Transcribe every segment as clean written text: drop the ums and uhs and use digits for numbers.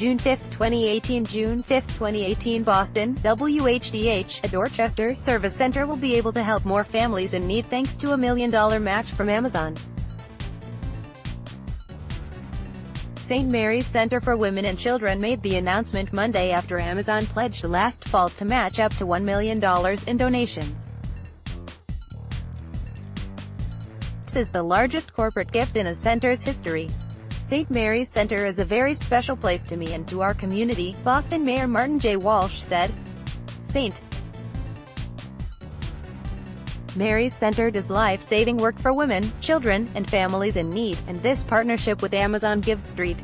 June 5, 2018 June 5, 2018 Boston, WHDH, a Dorchester service center will be able to help more families in need thanks to $1 million match from Amazon. St. Mary's Center for Women and Children made the announcement Monday after Amazon pledged last fall to match up to $1 million in donations. This is the largest corporate gift in a center's history. St. Mary's Center is a very special place to me and to our community, Boston Mayor Martin J. Walsh said. St. Mary's Center does life-saving work for women, children, and families in need, and this partnership with Amazon gives St.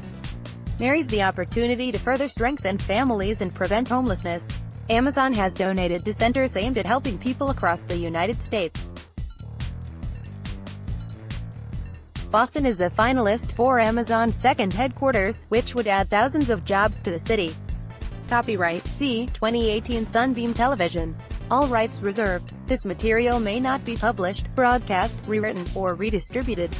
Mary's the opportunity to further strengthen families and prevent homelessness. Amazon has donated to centers aimed at helping people across the United States. Boston is a finalist for Amazon's second headquarters, which would add thousands of jobs to the city. Copyright C. 2018 Sunbeam Television. All rights reserved. This material may not be published, broadcast, rewritten, or redistributed.